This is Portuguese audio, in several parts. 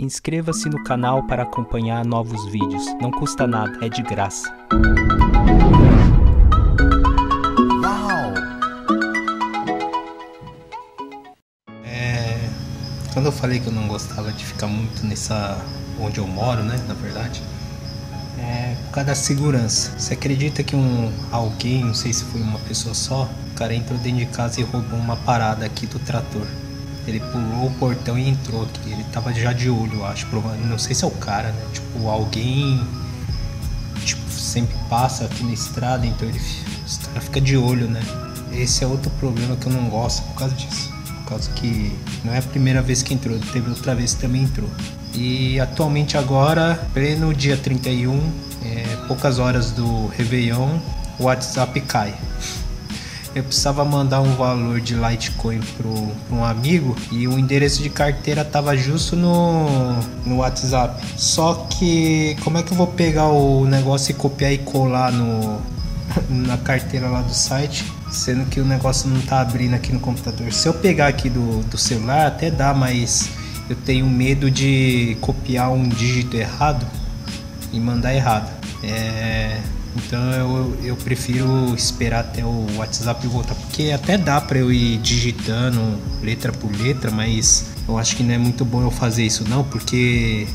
Inscreva-se no canal para acompanhar novos vídeos. Não custa nada, é de graça. Quando eu falei que eu não gostava de ficar muito nessa onde eu moro, né, na verdade, é por causa da segurança. Você acredita que alguém, não sei se foi uma pessoa só, o cara entrou dentro de casa e roubou uma parada aqui do trator. Ele pulou o portão e entrou aqui. Ele tava já de olho, eu acho, não sei se é o cara, né, tipo, alguém tipo, sempre passa aqui na estrada, então os caras ficam de olho, né. Esse é outro problema que eu não gosto por causa disso. Por causa que não é a primeira vez que entrou, teve outra vez que também entrou. E atualmente agora, pleno dia 31, poucas horas do Réveillon, o WhatsApp cai. Eu precisava mandar um valor de Litecoin para um amigo e o endereço de carteira tava justo no WhatsApp. Só que como é que eu vou pegar o negócio e copiar e colar na carteira lá do site? Sendo que o negócio não tá abrindo aqui no computador. Se eu pegar aqui do celular até dá, mas eu tenho medo de copiar um dígito errado e mandar errado. Então eu prefiro esperar até o WhatsApp voltar, porque até dá para eu ir digitando letra por letra, mas eu acho que não é muito bom eu fazer isso não, porque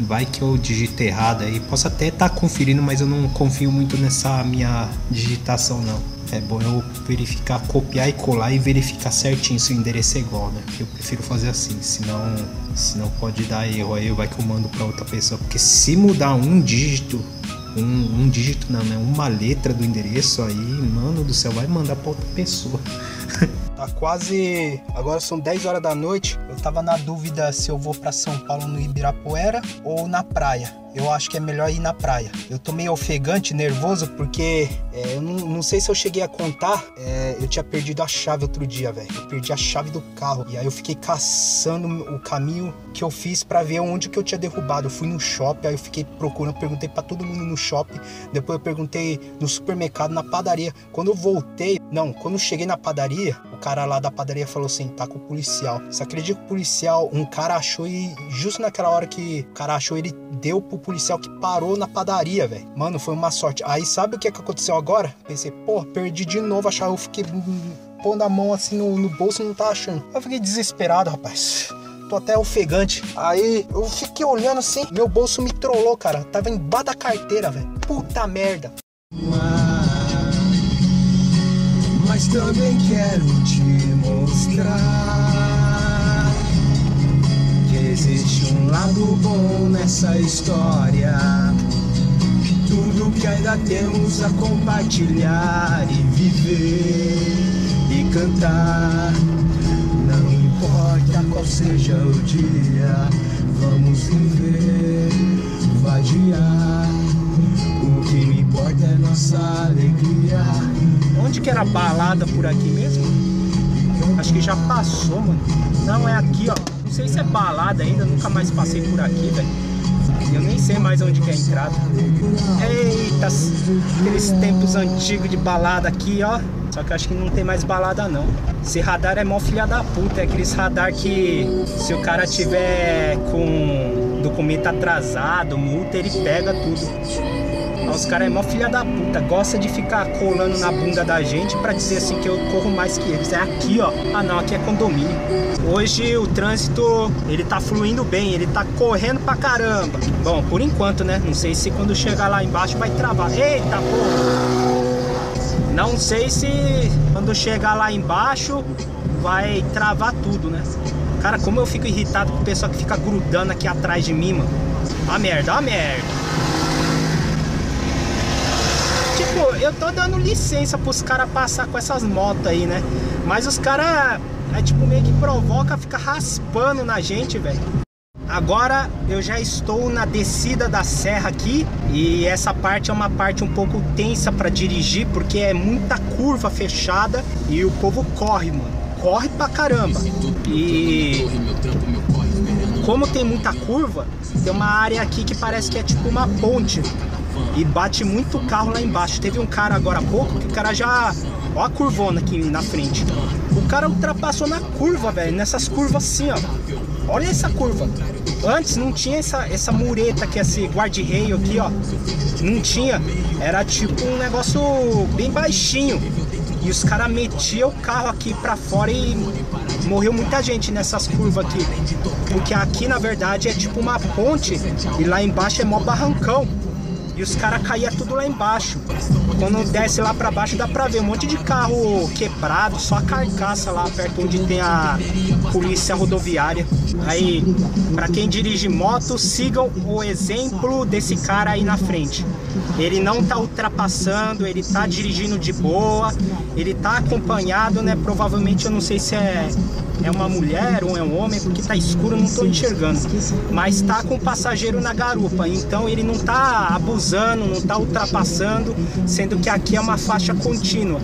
vai que eu digito errado aí. Posso até estar conferindo, mas eu não confio muito nessa minha digitação não. É bom eu verificar, copiar e colar e verificar certinho se o endereço é igual, né? Eu prefiro fazer assim, senão pode dar erro aí, vai que eu mando para outra pessoa. Porque se mudar um dígito não, né? Uma letra do endereço aí, mano do céu, vai mandar para outra pessoa. Tá quase, agora são 10 horas da noite, eu tava na dúvida se eu vou pra São Paulo no Ibirapuera ou na praia. Eu acho que é melhor ir na praia. Eu tô meio ofegante, nervoso, porque eu não sei se eu cheguei a contar, eu tinha perdido a chave outro dia, velho. Eu perdi a chave do carro e aí eu fiquei caçando o caminho que eu fiz pra ver onde que eu tinha derrubado. Eu fui no shopping, aí eu fiquei procurando, perguntei pra todo mundo no shopping, depois eu perguntei no supermercado, na padaria. Quando eu cheguei na padaria, o cara lá da padaria falou assim, tá com o policial. Você acredita que o policial, um cara achou e justo naquela hora que o cara achou, ele deu pro policial que parou na padaria, velho. Mano, foi uma sorte. Aí sabe o que aconteceu agora? Pensei, pô, perdi de novo a chave. Eu fiquei pondo a mão assim no bolso e não tá achando. Eu fiquei desesperado, rapaz. Tô até ofegante. Aí eu fiquei olhando assim, meu bolso me trollou, cara. Tava embaixo da carteira, velho. Puta merda. Mas também quero te mostrar que existe um lado bom nessa história. Tudo que ainda temos a compartilhar e viver e cantar. Não importa qual seja o dia, vamos viver, vadiar. O que me importa é nossa alegria. Onde que era a balada por aqui mesmo? Acho que já passou, mano. Não, é aqui, ó. Não sei se é balada ainda, nunca mais passei por aqui, velho. Eu nem sei mais onde que é a entrada. Eita, aqueles tempos antigos de balada aqui, ó. Só que acho que não tem mais balada, não. Esse radar é mó filha da puta. É aqueles radar que se o cara tiver com documento atrasado, multa, ele pega tudo. Os caras é mó filha da puta, gosta de ficar colando na bunda da gente pra dizer assim que eu corro mais que eles. É aqui, ó. Ah não, aqui é condomínio. Hoje o trânsito, ele tá fluindo bem, ele tá correndo pra caramba. Bom, por enquanto, né? Não sei se quando chegar lá embaixo vai travar. Eita, pô! Não sei se quando chegar lá embaixo vai travar tudo, né? Cara, como eu fico irritado com o pessoal que fica grudando aqui atrás de mim, mano. Ah merda, ah merda. Tipo, eu tô dando licença pros caras passar com essas motos aí, né? Mas os caras, tipo, meio que provoca, fica raspando na gente, velho. Agora eu já estou na descida da serra aqui. E essa parte é uma parte um pouco tensa pra dirigir, porque é muita curva fechada e o povo corre, mano. Corre pra caramba. E como tem muita curva, tem uma área aqui que parece que é tipo uma ponte. E bate muito carro lá embaixo. Teve um cara agora há pouco que o cara já... Ó a curvona aqui na frente. O cara ultrapassou na curva, velho. Nessas curvas assim, ó. Olha essa curva. Antes não tinha essa mureta, que é esse guarda-reio aqui, ó. Não tinha. Era tipo um negócio bem baixinho. E os caras metiam o carro aqui pra fora e morreu muita gente nessas curvas aqui. Porque aqui, na verdade, é tipo uma ponte e lá embaixo é mó barrancão. E os caras caíam tudo lá embaixo. Quando desce lá pra baixo dá pra ver um monte de carro quebrado, só a carcaça lá perto onde tem a polícia rodoviária. Aí, pra quem dirige moto, sigam o exemplo desse cara aí na frente. Ele não tá ultrapassando, ele tá dirigindo de boa, ele tá acompanhado, né? Provavelmente, eu não sei se é uma mulher ou é um homem, porque tá escuro, não tô enxergando. Mas tá com o passageiro na garupa, então ele não tá abusando, não tá ultrapassando, sendo que aqui é uma faixa contínua.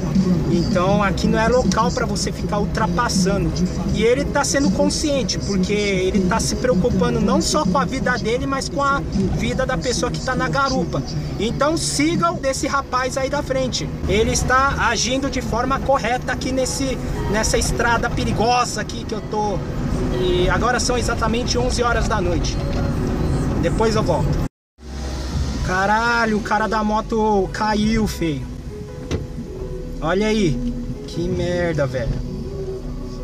Então aqui não é local para você ficar ultrapassando. E ele tá sendo consciente, porque ele tá se preocupando não só com a vida dele, mas com a vida da pessoa que tá na garupa. Então sigam desse rapaz aí da frente. Ele está agindo de forma correta aqui nessa estrada perigosa aqui que eu tô. E agora são exatamente 11 horas da noite. Depois eu volto. Caralho, o cara da moto caiu, feio. Olha aí. Que merda, velho.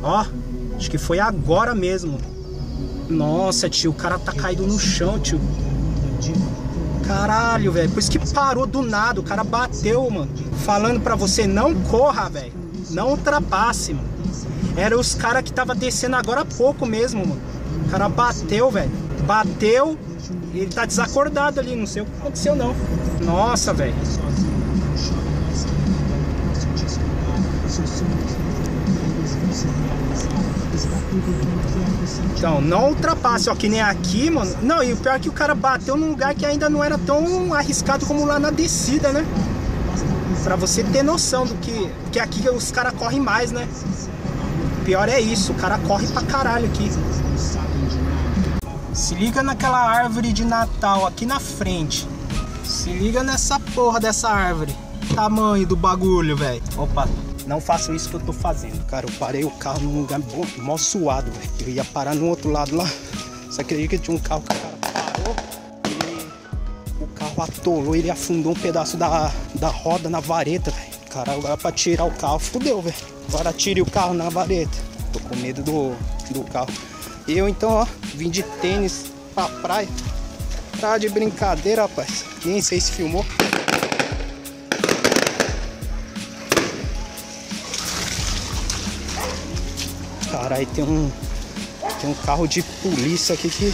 Ó, acho que foi agora mesmo. Nossa, tio, o cara tá caído no chão, tio. Caralho, velho, por isso que parou do nada, o cara bateu, mano. Falando pra você, não corra, velho. Não ultrapasse, mano. Era os caras que tava descendo agora há pouco mesmo, mano. O cara bateu, velho. Bateu, ele tá desacordado ali, não sei o que aconteceu, não. Nossa, velho. Então, não ultrapasse, ó, que nem aqui, mano. Não, e o pior é que o cara bateu num lugar que ainda não era tão arriscado como lá na descida, né? Pra você ter noção do que... Porque aqui os caras correm mais, né? O pior é isso, o cara corre pra caralho aqui. Se liga naquela árvore de Natal aqui na frente. Se liga nessa porra dessa árvore. Tamanho do bagulho, velho. Opa. Não faço isso que eu tô fazendo, cara. Eu parei o carro num lugar mó suado, velho. Eu ia parar no outro lado lá. Você acredita que tinha um carro que o cara parou e o carro atolou, ele afundou um pedaço da roda na vareta, velho. Cara, agora pra tirar o carro, fudeu, velho. Agora tire o carro na vareta. Tô com medo do carro. E eu então, ó, vim de tênis pra praia. Tá de brincadeira, rapaz. Nem sei se filmou. Cara, aí tem um carro de polícia aqui que...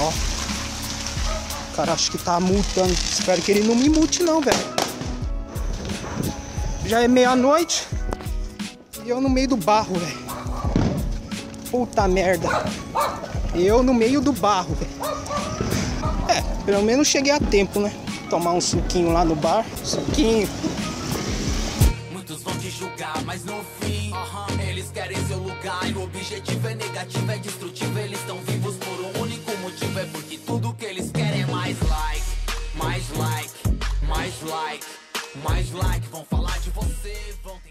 Ó. O cara acho que tá multando. Espero que ele não me multe não, velho. Já é meia-noite. E eu no meio do barro, velho. Puta merda. Eu no meio do barro, velho. É, pelo menos cheguei a tempo, né? Tomar um suquinho lá no bar. Suquinho. Vão te julgar, mas no fim eles querem seu lugar. E o objetivo é negativo, é destrutivo. Eles estão vivos por um único motivo. É porque tudo que eles querem é mais like, mais like, mais like, mais like. Vão falar de você, vão...